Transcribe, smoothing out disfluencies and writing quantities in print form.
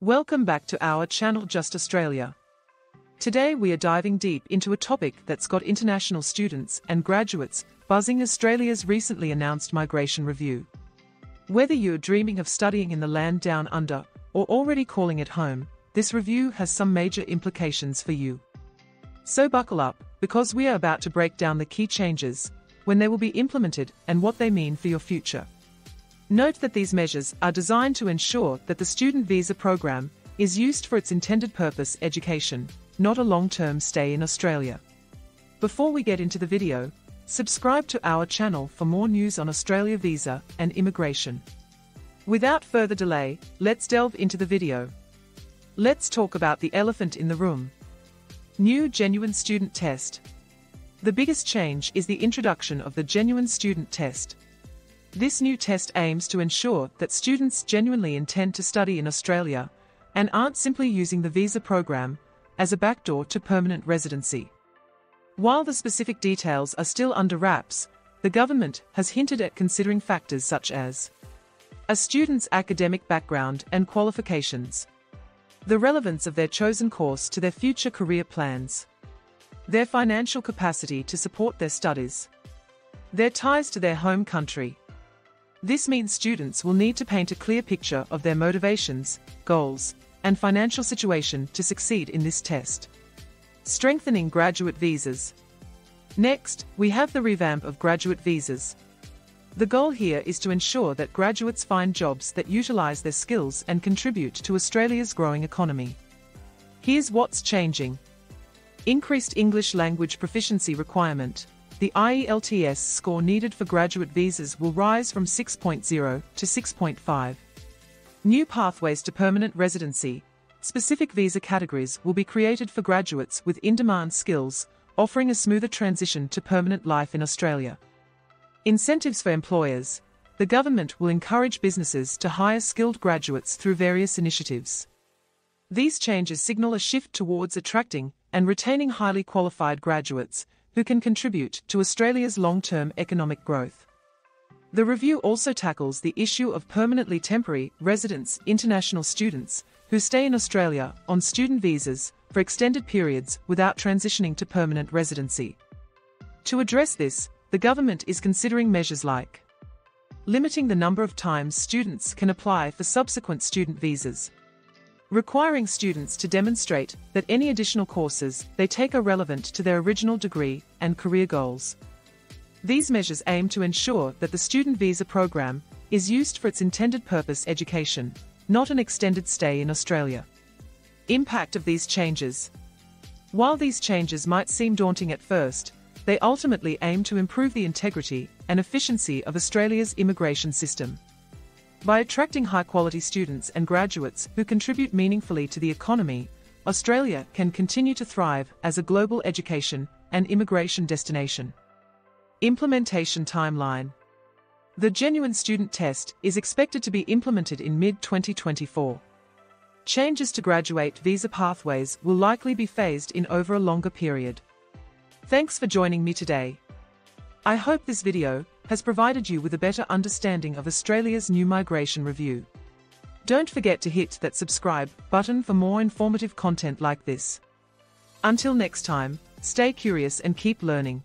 Welcome back to our channel Just Australia. Today we are diving deep into a topic that's got international students and graduates buzzing: Australia's recently announced migration review. Whether you're dreaming of studying in the land down under or already calling it home, this review has some major implications for you. So buckle up, because we are about to break down the key changes, when they will be implemented and what they mean for your future. Note that these measures are designed to ensure that the student visa program is used for its intended purpose: education, not a long-term stay in Australia. Before we get into the video, subscribe to our channel for more news on Australia visa and immigration. Without further delay, let's delve into the video. Let's talk about the elephant in the room. New Genuine Student Test. The biggest change is the introduction of the Genuine Student Test. This new test aims to ensure that students genuinely intend to study in Australia and aren't simply using the visa program as a backdoor to permanent residency. While the specific details are still under wraps, the government has hinted at considering factors such as a student's academic background and qualifications, the relevance of their chosen course to their future career plans, their financial capacity to support their studies, their ties to their home country. This means students will need to paint a clear picture of their motivations, goals, and financial situation to succeed in this test. Strengthening graduate visas. Next, we have the revamp of graduate visas. The goal here is to ensure that graduates find jobs that utilize their skills and contribute to Australia's growing economy. Here's what's changing. Increased English language proficiency requirement. The IELTS score needed for graduate visas will rise from 6.0 to 6.5. New pathways to permanent residency. Specific visa categories will be created for graduates with in-demand skills, offering a smoother transition to permanent life in Australia. Incentives for employers. The government will encourage businesses to hire skilled graduates through various initiatives. These changes signal a shift towards attracting and retaining highly qualified graduates who can contribute to Australia's long-term economic growth. The review also tackles the issue of permanently temporary residents, international students who stay in Australia on student visas for extended periods without transitioning to permanent residency. To address this, the government is considering measures like limiting the number of times students can apply for subsequent student visas, requiring students to demonstrate that any additional courses they take are relevant to their original degree and career goals. These measures aim to ensure that the student visa program is used for its intended purpose: education, not an extended stay in Australia. Impact of these changes. While these changes might seem daunting at first, they ultimately aim to improve the integrity and efficiency of Australia's immigration system. By attracting high-quality students and graduates who contribute meaningfully to the economy, Australia can continue to thrive as a global education and immigration destination. Implementation timeline. The Genuine Student Test is expected to be implemented in mid-2024. Changes to graduate visa pathways will likely be phased in over a longer period. Thanks for joining me today. I hope this video has provided you with a better understanding of Australia's new migration review. Don't forget to hit that subscribe button for more informative content like this. Until next time, stay curious and keep learning.